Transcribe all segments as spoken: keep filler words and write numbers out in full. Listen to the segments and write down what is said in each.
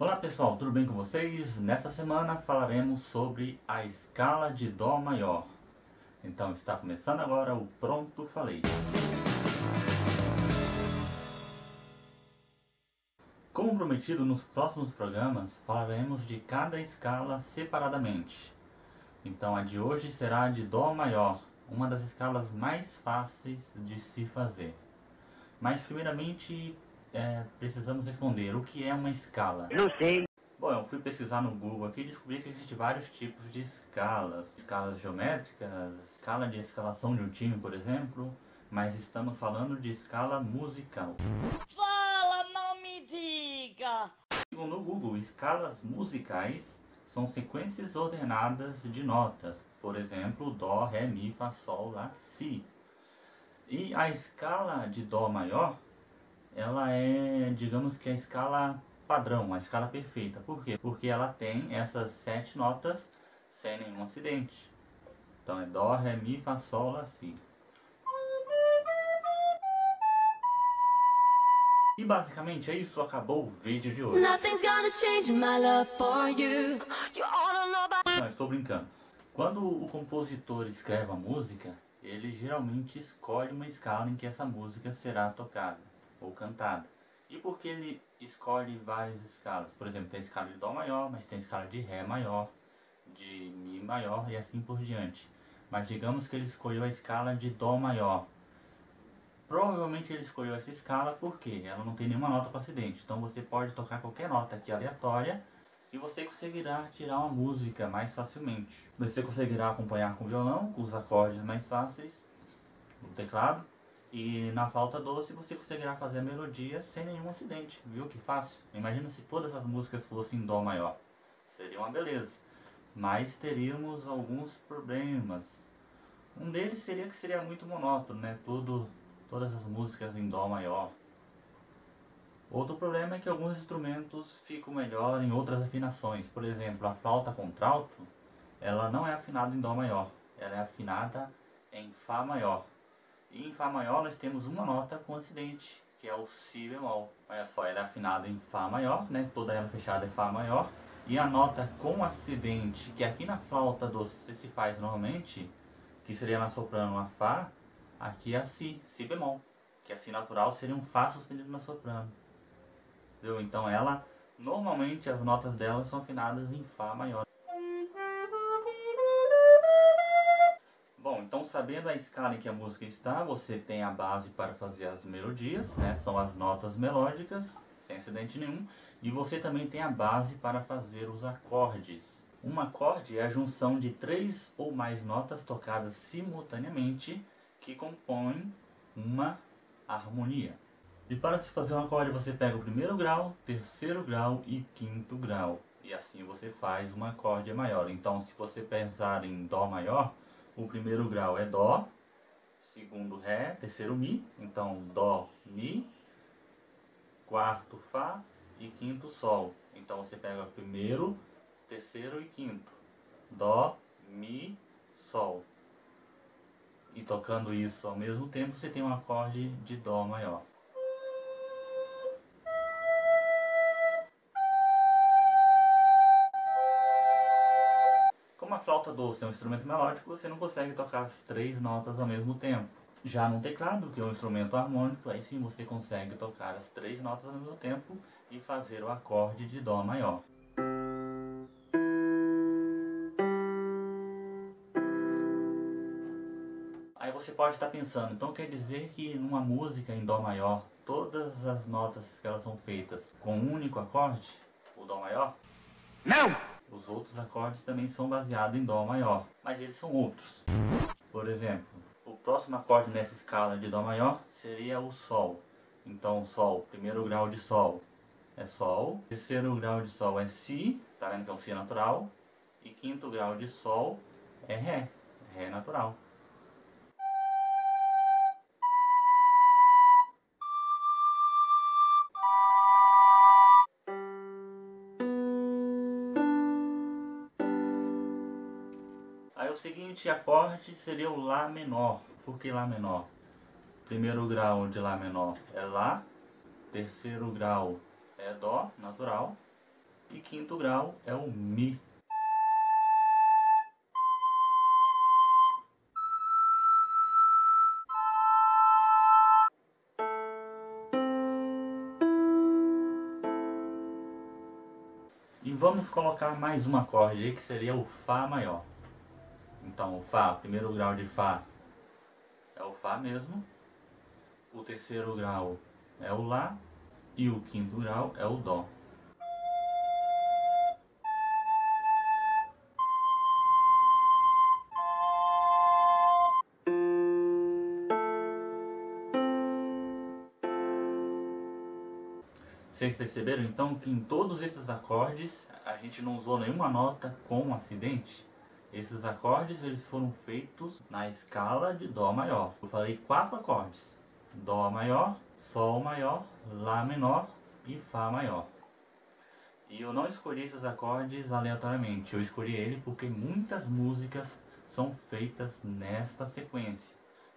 Olá pessoal, tudo bem com vocês? Nesta semana falaremos sobre a escala de Dó maior. Então está começando agora o Pronto Falei. Como prometido, nos próximos programas falaremos de cada escala separadamente. Então a de hoje será a de Dó maior, uma das escalas mais fáceis de se fazer. Mas primeiramente É, precisamos responder o que é uma escala. Não sei. Bom, eu fui pesquisar no Google aqui e descobri que existem vários tipos de escalas. Escalas geométricas, escala de escalação de um time, por exemplo. Mas estamos falando de escala musical. Fala, não me diga! Segundo o Google, escalas musicais são sequências ordenadas de notas. Por exemplo, Dó, Ré, Mi, Fá, Sol, Lá, Si. E a escala de Dó maior, ela é, digamos que a escala padrão, a escala perfeita. Por quê? Porque ela tem essas sete notas sem nenhum acidente. Então é Dó, Ré, Mi, Fá, Sol, Lá, Si. E basicamente é isso, acabou o vídeo de hoje. Não, estou brincando. Quando o compositor escreve a música, ele geralmente escolhe uma escala em que essa música será tocada ou cantada. E por que ele escolhe várias escalas? Por exemplo, tem a escala de Dó maior, mas tem a escala de Ré maior, de Mi maior e assim por diante. Mas digamos que ele escolheu a escala de Dó maior. Provavelmente ele escolheu essa escala porque ela não tem nenhuma nota com acidente. Então você pode tocar qualquer nota aqui aleatória e você conseguirá tirar uma música mais facilmente. Você conseguirá acompanhar com o violão, com os acordes mais fáceis, no teclado. E na flauta doce você conseguirá fazer a melodia sem nenhum acidente. Viu que fácil? Imagina se todas as músicas fossem em Dó maior. Seria uma beleza. Mas teríamos alguns problemas. Um deles seria que seria muito monótono, né? Tudo, todas as músicas em Dó maior. Outro problema é que alguns instrumentos ficam melhor em outras afinações. Por exemplo, a flauta contralto, ela não é afinada em Dó maior. Ela é afinada em Fá maior. E em Fá maior nós temos uma nota com acidente, que é o Si bemol. Olha só, ela é afinada em Fá maior, né? Toda ela fechada é Fá maior. E a nota com acidente, que aqui na flauta doce se faz normalmente, que seria na soprano a Fá, aqui é a Si, Si bemol. Que assim natural seria um Fá sustenido na soprano. Entendeu? Então ela, normalmente as notas dela são afinadas em Fá maior. Bom, então sabendo a escala em que a música está, você tem a base para fazer as melodias, né? São as notas melódicas, sem acidente nenhum. E você também tem a base para fazer os acordes. Um acorde é a junção de três ou mais notas tocadas simultaneamente que compõem uma harmonia. E para se fazer um acorde você pega o primeiro grau, terceiro grau e quinto grau. E assim você faz um acorde maior. Então se você pensar em Dó maior, o primeiro grau é Dó, segundo Ré, terceiro Mi, então Dó, Mi, quarto Fá e quinto Sol. Então você pega primeiro, terceiro e quinto, Dó, Mi, Sol. E tocando isso ao mesmo tempo você tem um acorde de Dó maior. Como a flauta doce é um instrumento melódico, você não consegue tocar as três notas ao mesmo tempo. Já no teclado, que é um instrumento harmônico, aí sim você consegue tocar as três notas ao mesmo tempo e fazer o acorde de Dó maior. Aí você pode estar pensando, então quer dizer que numa música em Dó maior, todas as notas que elas são feitas com um único acorde, o Dó maior? Não! Os outros acordes também são baseados em Dó maior, mas eles são outros. Por exemplo, o próximo acorde nessa escala de Dó maior seria o Sol. Então Sol, primeiro grau de Sol é Sol, terceiro grau de Sol é Si, tá vendo que é um Si natural, e quinto grau de Sol é Ré, Ré natural. Aí o seguinte acorde seria o Lá menor. Por que Lá menor? Primeiro grau de Lá menor é Lá, terceiro grau é Dó natural, E quinto grau é o Mi. E vamos colocar mais um acorde aí, que seria o Fá maior. Então o Fá, primeiro grau de Fá é o Fá mesmo. O terceiro grau é o Lá. E o quinto grau é o Dó. Vocês perceberam então que em todos esses acordes a gente não usou nenhuma nota com acidente? Esses acordes eles foram feitos na escala de Dó maior. Eu falei quatro acordes: Dó maior, Sol maior, Lá menor e Fá maior. E eu não escolhi esses acordes aleatoriamente, eu escolhi ele porque muitas músicas são feitas nesta sequência.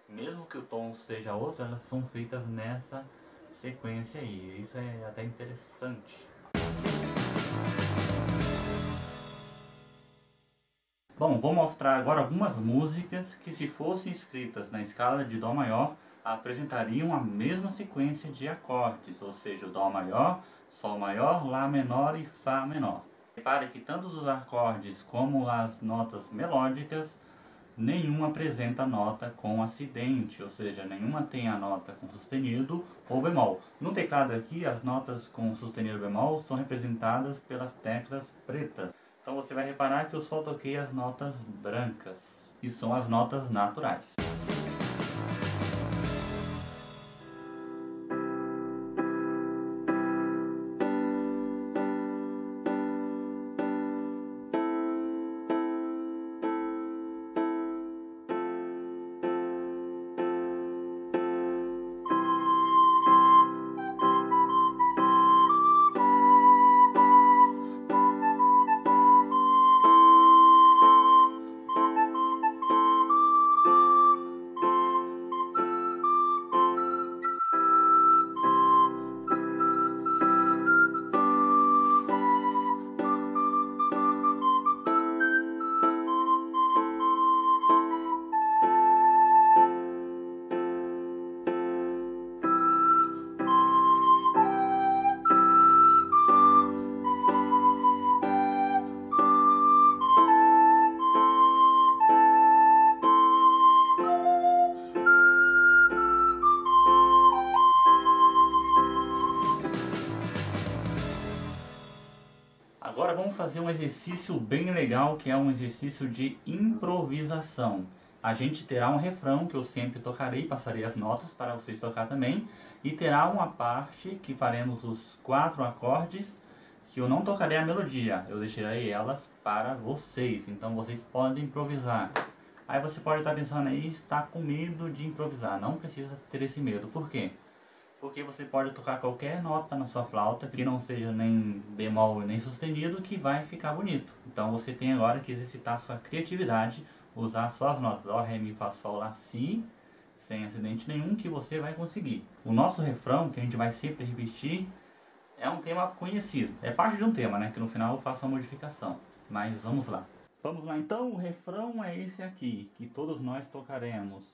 Mesmo que o tom seja outro, elas são feitas nessa sequência aí. Isso é até interessante. Bom, vou mostrar agora algumas músicas que, se fossem escritas na escala de Dó maior, apresentariam a mesma sequência de acordes, ou seja, o Dó maior, Sol maior, Lá menor e Fá menor. Repare que tanto os acordes como as notas melódicas, nenhuma apresenta nota com acidente, ou seja, nenhuma tem a nota com sustenido ou bemol. No teclado aqui, as notas com sustenido e bemol são representadas pelas teclas pretas. Então você vai reparar que eu só toquei as notas brancas, que são as notas naturais. Agora vamos fazer um exercício bem legal, que é um exercício de improvisação. A gente terá um refrão que eu sempre tocarei, passarei as notas para vocês tocar também. E terá uma parte que faremos os quatro acordes, que eu não tocarei a melodia, eu deixarei elas para vocês. Então vocês podem improvisar. Aí você pode estar pensando aí, está com medo de improvisar. Não precisa ter esse medo, por quê? Porque você pode tocar qualquer nota na sua flauta, que não seja nem bemol nem sustenido, que vai ficar bonito. Então você tem agora que exercitar a sua criatividade, usar suas notas, Dó, Ré, Mi, Fá, Sol, Lá, Si, sem acidente nenhum, que você vai conseguir. O nosso refrão, que a gente vai sempre repetir, é um tema conhecido. É parte de um tema, né? Que no final eu faço uma modificação. Mas vamos lá. Vamos lá então, o refrão é esse aqui, que todos nós tocaremos.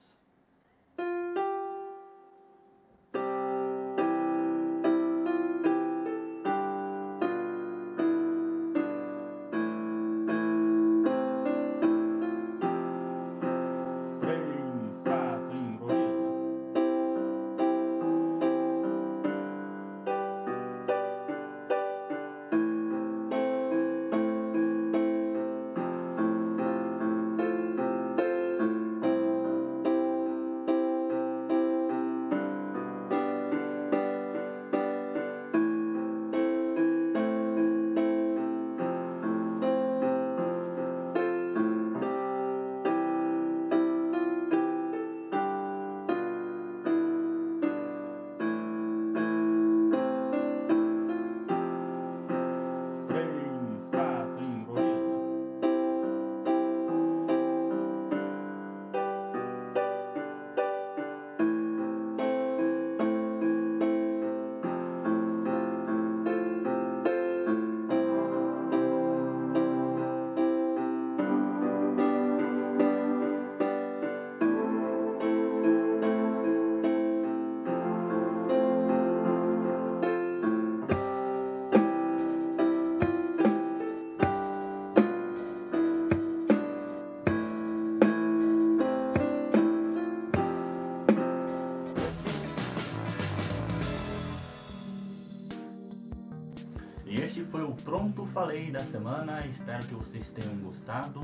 foi o Pronto Falei da semana. Espero que vocês tenham gostado.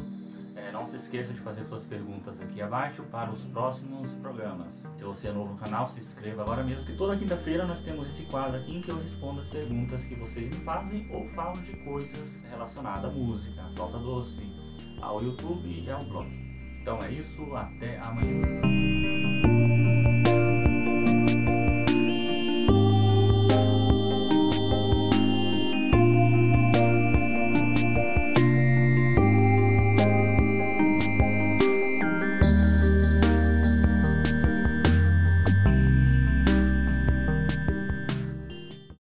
É, não se esqueça de fazer suas perguntas aqui abaixo para os próximos programas. Se você é novo no canal, se inscreva agora mesmo, que toda quinta-feira nós temos esse quadro aqui em que eu respondo as perguntas que vocês me fazem ou falo de coisas relacionadas à música, à flauta doce, ao YouTube e ao blog. Então é isso, até amanhã.